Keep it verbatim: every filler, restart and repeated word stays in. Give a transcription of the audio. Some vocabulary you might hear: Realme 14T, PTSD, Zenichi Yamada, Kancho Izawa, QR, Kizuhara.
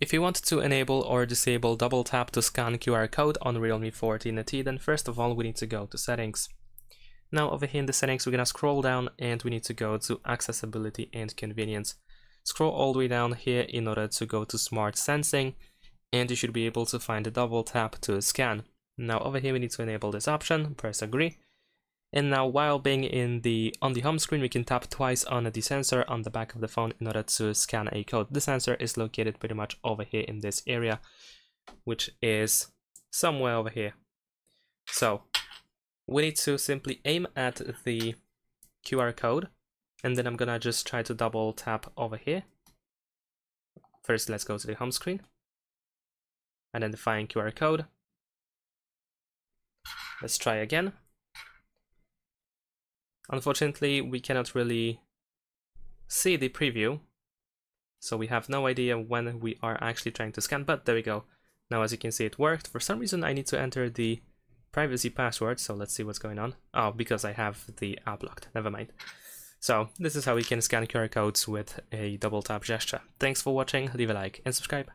If you want to enable or disable double tap to scan Q R code on Realme fourteen T, then first of all we need to go to settings. Now over here in the settings we're gonna scroll down and we need to go to accessibility and convenience. Scroll all the way down here in order to go to smart sensing and you should be able to find a double tap to scan. Now over here we need to enable this option, press agree. And now while being in the on the home screen, we can tap twice on the sensor on the back of the phone in order to scan a code. The sensor is located pretty much over here in this area, which is somewhere over here. So we need to simply aim at the Q R code, and then I'm gonna just try to double tap over here. First, let's go to the home screen, identifying Q R code. Let's try again. Unfortunately, we cannot really see the preview, so we have no idea when we are actually trying to scan, but there we go. Now, as you can see, it worked. For some reason, I need to enter the privacy password, so let's see what's going on. Oh, because I have the app locked. Never mind. So, this is how we can scan Q R codes with a double tap gesture. Thanks for watching, leave a like, and subscribe.